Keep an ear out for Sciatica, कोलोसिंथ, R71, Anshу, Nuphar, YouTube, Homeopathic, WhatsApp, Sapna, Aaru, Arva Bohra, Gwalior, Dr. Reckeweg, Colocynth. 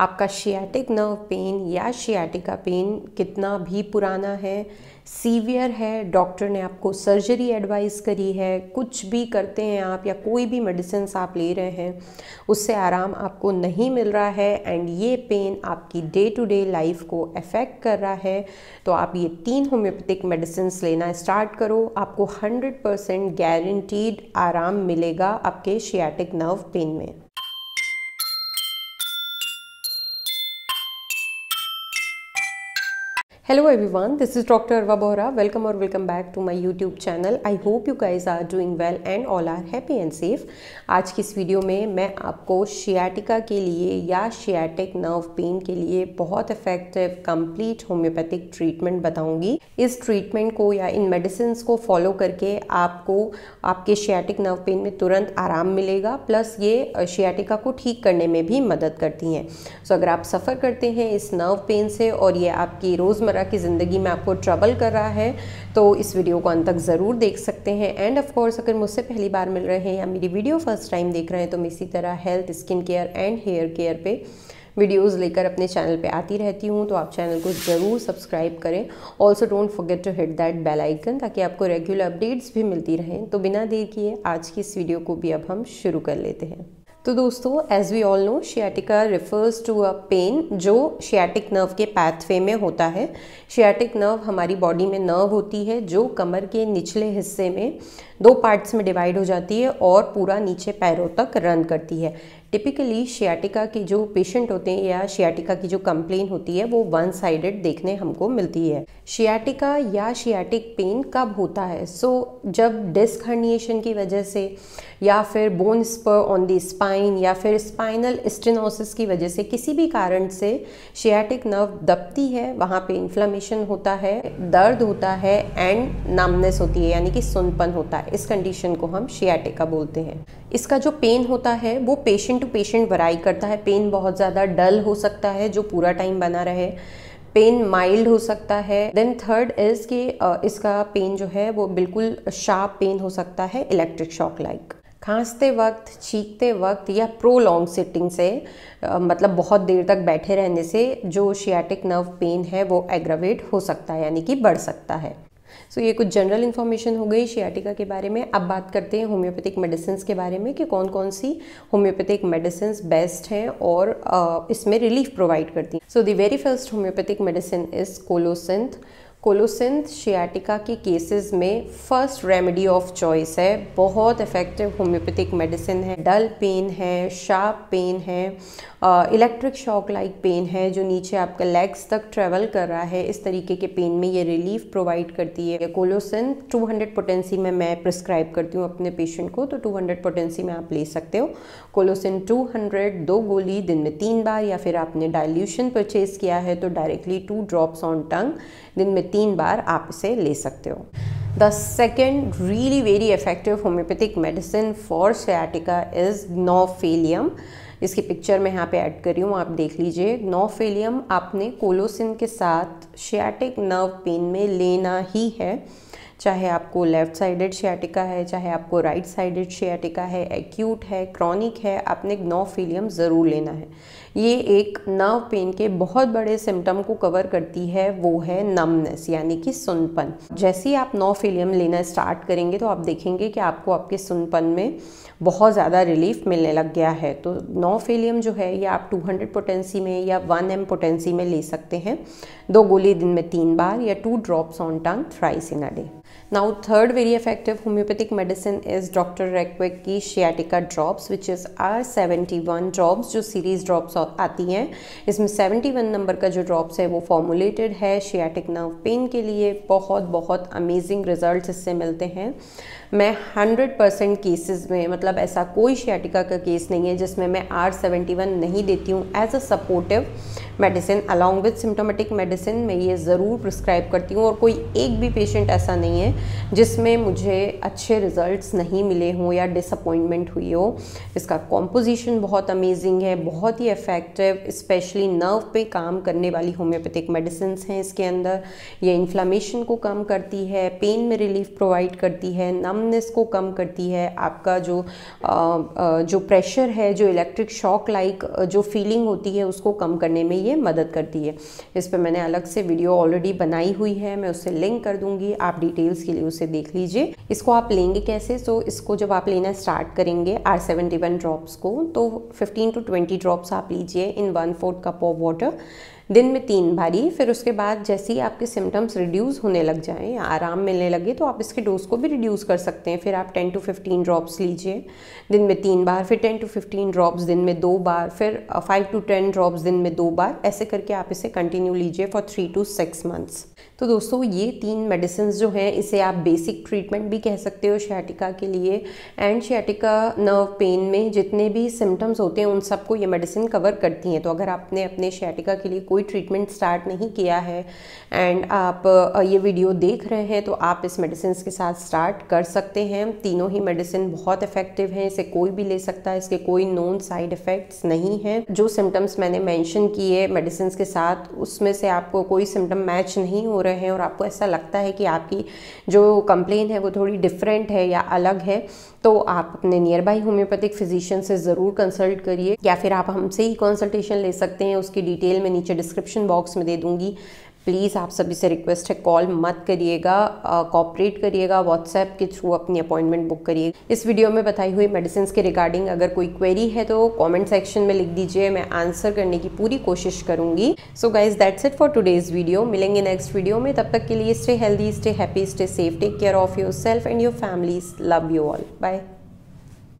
आपका sciatic nerve pain या sciatica pain कितना भी पुराना है, सीवियर है, डॉक्टर ने आपको सर्जरी एडवाइस करी है, कुछ भी करते हैं आप या कोई भी मेडिसिन आप ले रहे हैं उससे आराम आपको नहीं मिल रहा है एंड ये पेन आपकी डे टू डे लाइफ को अफेक्ट कर रहा है, तो आप ये 3 होम्योपैथिक मेडिसिन लेना स्टार्ट करो। आपको 100% गारंटीड आराम मिलेगा आपके शियाटिक नर्व पेन में। Hello everyone, this is Dr. Arva Bohra. Welcome or welcome back to my YouTube channel. I hope you guys are doing well and all are happy and safe. आज की इस video में मैं आपको sciatica के लिए या शियाटिक नर्व पेन के लिए बहुत इफेक्टिव कंप्लीट होम्योपैथिक ट्रीटमेंट बताऊंगी। इस ट्रीटमेंट को या इन मेडिसिन को फॉलो करके आपको आपके शियाटिक नर्व पेन में तुरंत आराम मिलेगा, प्लस ये शियाटिका को ठीक करने में भी मदद करती हैं। सो अगर आप सफ़र करते हैं इस नर्व पेन से और ये आपकी रोज़मर्रा की ज़िंदगी में आपको ट्रबल कर रहा है तो इस वीडियो को अंत तक ज़रूर देख सकते हैं। एंड ऑफ कोर्स अगर मुझसे पहली बार मिल रहे हैं या मेरी वीडियो फर्स्ट टाइम देख रहे हैं तो मैं इसी तरह health, skin care and hair care पे वीडियोस लेकर अपने चैनल पे आती रहती हूँ, तो आप चैनल को ज़रूर सब्सक्राइब करें। Also don't forget to hit that bell icon ताकि आपको रेगुलर अपडेट्स भी मिलती रहें। तो बिना देर किए आज की इस वीडियो को भी अब हम शुरू कर लेते हैं। तो दोस्तों, as we all know, sciatica refers to a pain जो शियाटिक नर्व के पैथवे में होता है। शियाटिक नर्व हमारी बॉडी में नर्व होती है जो कमर के निचले हिस्से में 2 पार्ट्स में डिवाइड हो जाती है और पूरा नीचे पैरों तक रन करती है। टिपिकली शियाटिका के जो पेशेंट होते हैं या शियाटिका की जो कंप्लेन होती है वो 1 साइडेड देखने हमको मिलती है। शियाटिका या शियाटिक पेन कब होता है? सो जब डिस्क हर्निएशन की वजह से या फिर bone spur on the spine या फिर स्पाइनल स्टेनोसिस की वजह से किसी भी कारण से शियाटिक नर्व दबती है, वहाँ पे इन्फ्लेमेशन होता है, दर्द होता है एंड नमनेस होती है यानी कि सुनपन होता है। इस कंडीशन को हम शियाटिका बोलते हैं। इसका जो पेन होता है वो पेशेंट टू पेशेंट वराई करता है। पेन बहुत ज़्यादा डल हो सकता है जो पूरा टाइम बना रहे, पेन माइल्ड हो सकता है। देन थर्ड इज़ कि इसका पेन जो है वो बिल्कुल शार्प पेन हो सकता है, इलेक्ट्रिक शॉक लाइक। खांसते वक्त, छींकते वक्त या प्रोलॉन्ग सिटिंग से मतलब बहुत देर तक बैठे रहने से जो शियाटिक नर्व पेन है वो एग्रावेट हो सकता है यानी कि बढ़ सकता है। सो ये कुछ जनरल इन्फॉर्मेशन हो गई शियाटिका के बारे में। अब बात करते हैं होम्योपैथिक मेडिसिन के बारे में कि कौन कौन सी होम्योपैथिक मेडिसिन बेस्ट हैं और इसमें रिलीफ प्रोवाइड करती हैं। So the very first homeopathic medicine is कोलोसिंथ। कोलोसिंथ sciatica के केसेस में फर्स्ट रेमेडी ऑफ चॉइस है। बहुत इफेक्टिव होम्योपैथिक मेडिसिन है। डल पेन है, शार्प पेन है, इलेक्ट्रिक शॉक लाइक पेन है जो नीचे आपके लेग्स तक ट्रेवल कर रहा है, इस तरीके के पेन में ये रिलीफ प्रोवाइड करती है। कोलोसिंथ 200 पोटेंसी में मैं प्रिस्क्राइब करती हूँ अपने पेशेंट को, तो 200 पोटेंसी में आप ले सकते हो। कोलोसिंथ 200 2 गोली दिन में 3 बार, या फिर आपने डाइल्यूशन परचेज किया है तो डायरेक्टली 2 ड्रॉप्स ऑन टंग दिन में 3 बार आप इसे ले सकते हो। The second really very effective homeopathic medicine for sciatica is gnaphalium. इसकी पिक्चर मैं यहाँ पे ऐड कर रही हूँ, आप देख लीजिए। नोफेलियम आपने कोलोसिन के साथ शियाटिक नर्व पेन में लेना ही है, चाहे आपको लेफ़्ट साइडेड शियाटिका है, चाहे आपको राइट साइडेड शियाटिका है, एक्यूट है, क्रॉनिक है, आपने नोफेलियम ज़रूर लेना है। ये एक नर्व पेन के बहुत बड़े सिम्टम को कवर करती है, वो है नमनेस यानी कि सुनपन। जैसे ही आप नोफेलियम लेना स्टार्ट करेंगे तो आप देखेंगे कि आपको आपके सुनपन में बहुत ज़्यादा रिलीफ मिलने लग गया है। तो नोफेलियम जो है ये आप 200 पोटेंसी में या 1 ml पोटेंसी में ले सकते हैं, 2 गोली दिन में 3 बार या 2 drops on tongue thrice in a day. Now third very effective homeopathic medicine is doctor Reckeweg की sciatica drops which is R71 drops, जो सीरीज़ ड्रॉप्स आती हैं। इसमें 71 नंबर का जो ड्रॉप्स है वो फॉर्मुलेटेड है शियाटिक नर्व पेन के लिए। बहुत बहुत अमेजिंग रिजल्ट्स इससे मिलते हैं। मैं 100% केसेस में, मतलब ऐसा कोई शियाटिका का केस नहीं है जिसमें मैं R71 नहीं देती हूँ as a supportive medicine. Along with symptomatic medicine मैं ये ज़रूर प्रिस्क्राइब करती हूँ और कोई एक भी पेशेंट ऐसा नहीं है जिसमें मुझे अच्छे रिजल्ट्स नहीं मिले हों या डिसअपॉइंटमेंट हुई हो। इसका कॉम्पोजिशन बहुत अमेजिंग है, बहुत ही इफ़ेक्टिव स्पेशली नर्व पे काम करने वाली होम्योपैथिक मेडिसिन हैं इसके अंदर। ये इन्फ्लामेशन को कम करती है, पेन में रिलीफ प्रोवाइड करती है, नमनेस को कम करती है, आपका जो प्रेशर है, जो इलेक्ट्रिक शॉक लाइक जो फीलिंग होती है उसको कम करने में ये मदद करती है। इस पर मैंने अलग से वीडियो ऑलरेडी बनाई हुई है, मैं उससे लिंक कर दूंगी, आप डिटेल्स के लिए उसे देख लीजिए। इसको आप लेंगे कैसे, तो इसको जब आप लेना स्टार्ट करेंगे R71 ड्रॉप्स को, तो 15 टू 20 ड्रॉप्स आप लीजिए इन 1/4 कप ऑफ वाटर, दिन में 3 बारी। फिर उसके बाद जैसे ही आपके सिम्टम्स रिड्यूस होने लग जाएं, आराम मिलने लगे, तो आप इसके डोज को भी रिड्यूस कर सकते हैं। फिर आप 10 टू 15 ड्रॉप्स लीजिए दिन में 3 बार, फिर 10 टू 15 ड्रॉप्स दिन में 2 बार, फिर 5 टू 10 ड्रॉप्स दिन में 2 बार, ऐसे करके आप इसे कंटिन्यू लीजिए फॉर 3 टू 6 मंथ्स। तो दोस्तों ये 3 मेडिसिन जो हैं इसे आप बेसिक ट्रीटमेंट भी कह सकते हो शियाटिका के लिए, एंड शियाटिका नर्व पेन में जितने भी सिम्टम्स होते हैं उन सबको ये मेडिसिन कवर करती हैं। तो अगर आपने अपने शियाटिका के लिए ट्रीटमेंट स्टार्ट नहीं किया है एंड आप ये वीडियो देख रहे हैं, तो आप इस मेडिसिन के साथ स्टार्ट कर सकते हैं। तीनों ही मेडिसिन बहुत इफेक्टिव हैं, इसे कोई भी ले सकता है, इसके कोई नॉन साइड इफेक्ट्स नहीं हैं। जो सिम्टम्स मैंने मेंशन किए मेडिसिन के साथ, उसमें से आपको कोई सिम्टम मैच नहीं हो रहे हैं और आपको ऐसा लगता है कि आपकी जो कंप्लेन है वो थोड़ी डिफरेंट है या अलग है, तो आप अपने नियर बाई होम्योपैथिक फिजिशियन से ज़रूर कंसल्ट करिए, या फिर आप हमसे ही कंसल्टेशन ले सकते हैं। उसकी डिटेल मैं नीचे डिस्क्रिप्शन बॉक्स में दे दूंगी। प्लीज़ आप सभी से रिक्वेस्ट है, कॉल मत करिएगा, कॉपरेट करिएगा, व्हाट्सएप के थ्रू अपनी अपॉइंटमेंट बुक करिए। इस वीडियो में बताई हुई मेडिसिन के रिगार्डिंग अगर कोई क्वेरी है तो कमेंट सेक्शन में लिख दीजिए, मैं आंसर करने की पूरी कोशिश करूंगी। So guys that's it for today's video, मिलेंगे नेक्स्ट वीडियो में, तब तक के लिए stay healthy, stay happy, stay safe, take care of yourself and your families, love you all, bye.